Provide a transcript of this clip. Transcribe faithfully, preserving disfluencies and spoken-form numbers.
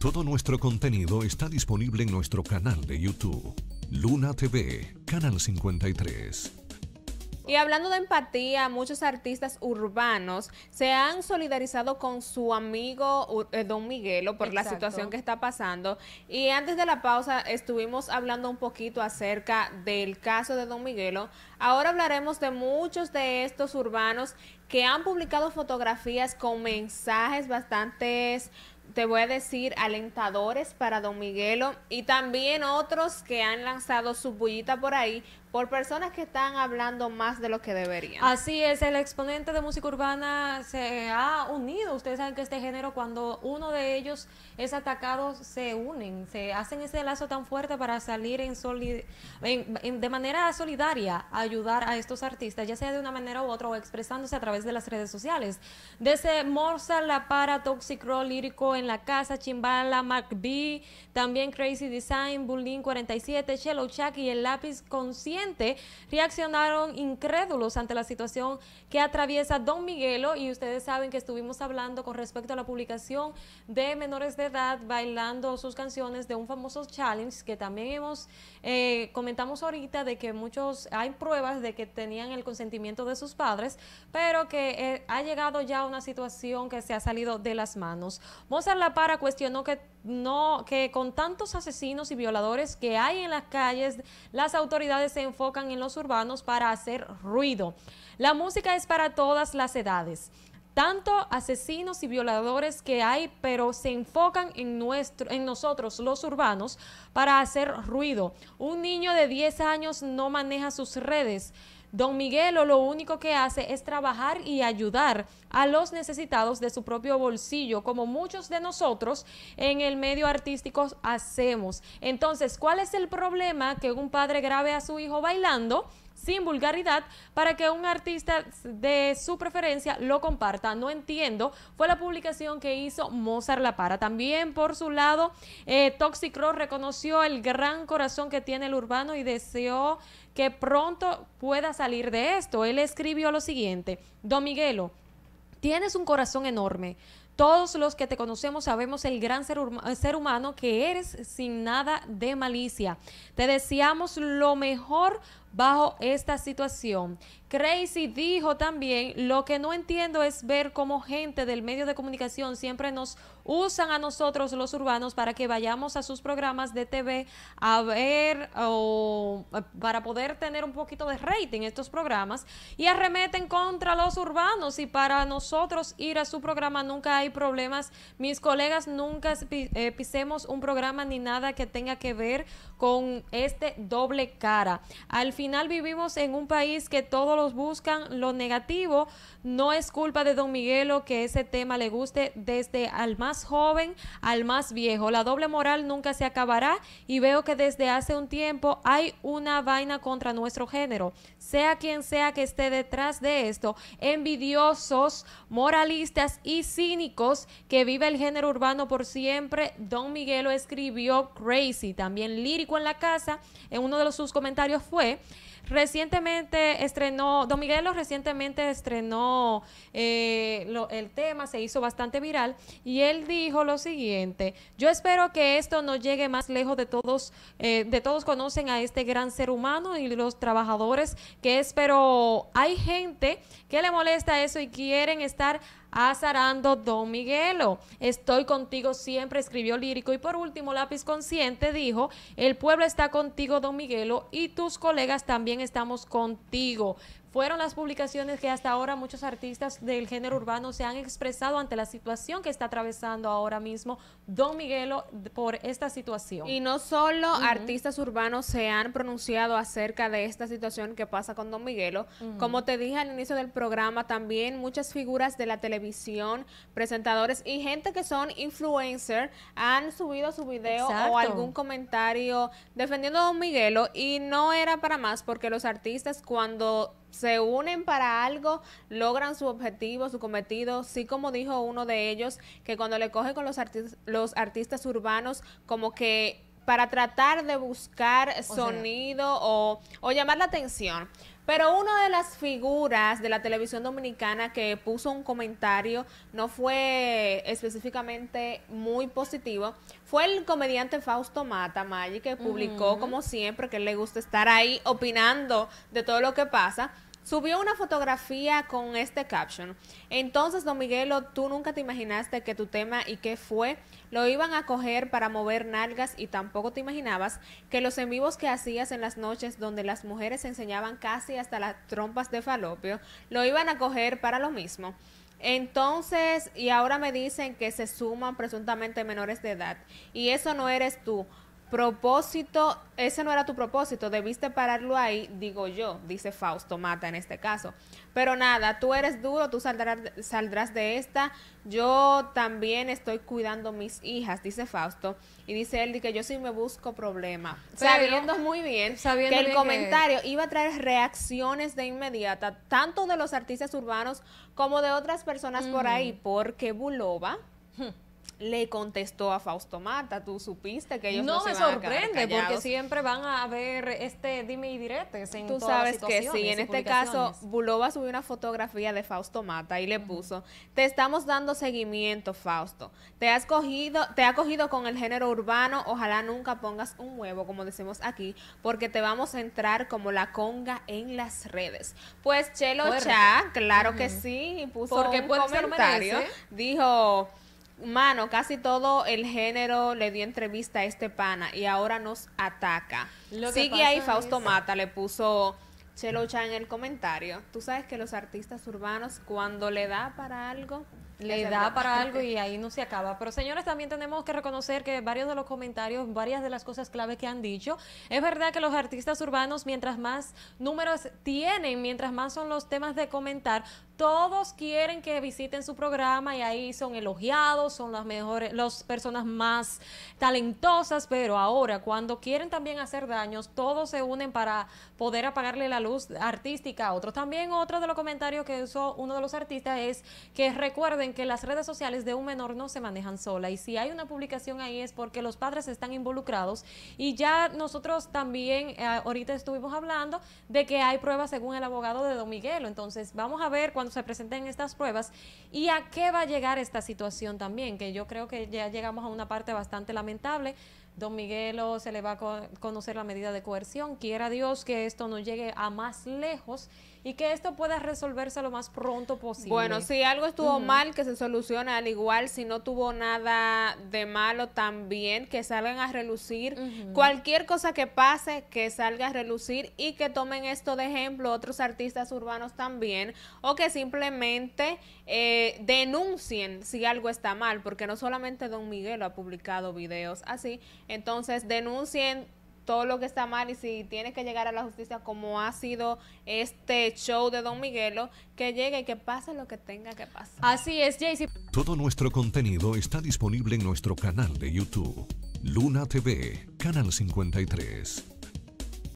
Todo nuestro contenido está disponible en nuestro canal de YouTube, Luna T V, Canal cincuenta y tres. Y hablando de empatía, muchos artistas urbanos se han solidarizado con su amigo eh, Don Miguelo por Exacto. la situación que está pasando. Y antes de la pausa estuvimos hablando un poquito acerca del caso de Don Miguelo. Ahora hablaremos de muchos de estos urbanos que han publicado fotografías con mensajes bastante, te voy a decir, alentadores para Don Miguelo, y también otros que han lanzado su bullita por ahí por personas que están hablando más de lo que deberían. Así es, el exponente de música urbana se ha unido. Ustedes saben que este género, cuando uno de ellos es atacado, se unen, se hacen ese lazo tan fuerte para salir en solid en, en, de manera solidaria a ayudar a estos artistas, ya sea de una manera u otra o expresándose a través de las redes sociales. Desde Morsa, La Para, Toxic Raw, Lírico en la Casa, Chimbala, Mark B, también Crazy Design, Bulova cuarenta y siete, Chelocha y El Lápiz Concierto reaccionaron incrédulos ante la situación que atraviesa Don Miguelo. Y ustedes saben que estuvimos hablando con respecto a la publicación de menores de edad bailando sus canciones de un famoso challenge que también hemos eh, comentamos ahorita, de que muchos, hay pruebas de que tenían el consentimiento de sus padres, pero que eh, ha llegado ya a una situación que se ha salido de las manos. Mozart La Para cuestionó que no, que con tantos asesinos y violadores que hay en las calles, las autoridades se enfocan en los urbanos para hacer ruido. La música es para todas las edades. Tanto asesinos y violadores que hay, pero se enfocan en, nuestro, en nosotros, los urbanos, para hacer ruido. Un niño de diez años no maneja sus redes. Don Miguelo lo único que hace es trabajar y ayudar a los necesitados de su propio bolsillo, como muchos de nosotros en el medio artístico hacemos. Entonces, ¿cuál es el problema que un padre grabe a su hijo bailando sin vulgaridad para que un artista de su preferencia lo comparta? No entiendo. Fue la publicación que hizo Mozart La Para. También por su lado, eh, Toxic Ross reconoció el gran corazón que tiene el urbano y deseó que pronto pueda salir de esto. Él escribió lo siguiente: Don Miguelo, tienes un corazón enorme. Todos los que te conocemos sabemos el gran ser, ser humano que eres, sin nada de malicia. Te deseamos lo mejor bajo esta situación. Crazy dijo también: lo que no entiendo es ver cómo gente del medio de comunicación siempre nos usan a nosotros los urbanos para que vayamos a sus programas de T V a ver, o para poder tener un poquito de rating estos programas, y arremeten contra los urbanos, y para nosotros ir a su programa nunca hay problemas. Mis colegas nunca eh, pisemos un programa ni nada que tenga que ver con este doble cara. Al final vivimos en un país que todos los buscan lo negativo. No es culpa de Don Miguelo que ese tema le guste, desde al más joven al más viejo. La doble moral nunca se acabará, y veo que desde hace un tiempo hay una vaina contra nuestro género, sea quien sea que esté detrás de esto, envidiosos, moralistas y cínicos. Que vive el género urbano por siempre. Don Miguelo, escribió Crazy. También Lírico en la Casa, en uno de los, sus comentarios fue: recientemente estrenó, Don Miguelo recientemente estrenó eh, lo, el tema, se hizo bastante viral, y él dijo lo siguiente: yo espero que esto no llegue más lejos de todos, eh, de todos conocen a este gran ser humano y los trabajadores que es, pero hay gente que le molesta eso y quieren estar azarando. Don Miguelo, estoy contigo siempre, escribió Lírico. Y por último, Lápiz Consciente dijo: el pueblo está contigo, Don Miguelo, y tus colegas también estamos contigo. Fueron las publicaciones que hasta ahora muchos artistas del género urbano se han expresado ante la situación que está atravesando ahora mismo Don Miguelo por esta situación. Y no solo uh-huh. artistas urbanos se han pronunciado acerca de esta situación que pasa con Don Miguelo. Uh-huh. Como te dije al inicio del programa, también muchas figuras de la televisión, presentadores y gente que son influencers han subido su video Exacto. o algún comentario defendiendo a Don Miguelo, y no era para más, porque los artistas, cuando se unen para algo, logran su objetivo, su cometido. Sí, como dijo uno de ellos, que cuando le coge con los, arti los artistas urbanos, como que para tratar de buscar o sonido o, o llamar la atención. Pero una de las figuras de la televisión dominicana que puso un comentario, no fue específicamente muy positivo, fue el comediante Fausto Mata, Maggi, que publicó, uh-huh, como siempre, que le gusta estar ahí opinando de todo lo que pasa. Subió una fotografía con este caption. Entonces, Don Miguelo, tú nunca te imaginaste que tu tema y qué fue lo iban a coger para mover nalgas, y tampoco te imaginabas que los en vivos que hacías en las noches donde las mujeres enseñaban casi hasta las trompas de falopio, lo iban a coger para lo mismo. Entonces, y ahora me dicen que se suman presuntamente menores de edad. Y eso no eres tú. Propósito, ese no era tu propósito, debiste pararlo ahí, digo yo, dice Fausto Mata en este caso. Pero nada, tú eres duro, tú saldrás, saldrás de esta, yo también estoy cuidando mis hijas, dice Fausto. Y dice él, que yo sí me busco problema. Pero, sabiendo muy bien sabiendo que el bien comentario que iba a traer reacciones de inmediata, tanto de los artistas urbanos como de otras personas, mm, por ahí, porque Bulova... le contestó a Fausto Mata. Tú supiste que ellos no, no se me van sorprende, a porque siempre van a haber este dime y diretes en tú todas sabes que sí. En este caso, Bulova subió una fotografía de Fausto Mata y le, uh-huh, puso: te estamos dando seguimiento, Fausto. Te has cogido, te ha cogido con el género urbano. Ojalá nunca pongas un huevo, como decimos aquí, porque te vamos a entrar como la conga en las redes. Pues Chelocha, claro, uh-huh, que sí, y puso porque un comentario. Dijo: mano, casi todo el género le dio entrevista a este pana y ahora nos ataca. Lo que sigue ahí, Fausto es... Mata le puso Chelocha en el comentario. Tú sabes que los artistas urbanos, cuando le da para algo... le da para algo y ahí no se acaba. Pero señores, también tenemos que reconocer que varios de los comentarios, varias de las cosas clave que han dicho, es verdad que los artistas urbanos, mientras más números tienen, mientras más son los temas de comentar, todos quieren que visiten su programa y ahí son elogiados, son las mejores, las personas más talentosas, pero ahora cuando quieren también hacer daños, todos se unen para poder apagarle la luz artística a otros. También otro de los comentarios que usó uno de los artistas es que recuerden que las redes sociales de un menor no se manejan sola, y si hay una publicación ahí es porque los padres están involucrados, y ya nosotros también eh, ahorita estuvimos hablando de que hay pruebas según el abogado de Don Miguelo. Entonces vamos a ver cuando se presenten estas pruebas y a qué va a llegar esta situación también, que yo creo que ya llegamos a una parte bastante lamentable. Don Miguelo se le va a co conocer la medida de coerción. Quiera Dios que esto no llegue a más lejos y que esto pueda resolverse lo más pronto posible. Bueno, si algo estuvo, uh-huh, mal, que se solucione. Al igual, si no tuvo nada de malo, también que salgan a relucir. Uh-huh. Cualquier cosa que pase, que salga a relucir y que tomen esto de ejemplo otros artistas urbanos también, o que simplemente eh, denuncien si algo está mal, porque no solamente Don Miguelo ha publicado videos así. Entonces, denuncien todo lo que está mal, y si tiene que llegar a la justicia, como ha sido este show de Don Miguelo, que llegue y que pase lo que tenga que pasar. Así es, Jaycee. Todo nuestro contenido está disponible en nuestro canal de YouTube, Luna T V, Canal cincuenta y tres.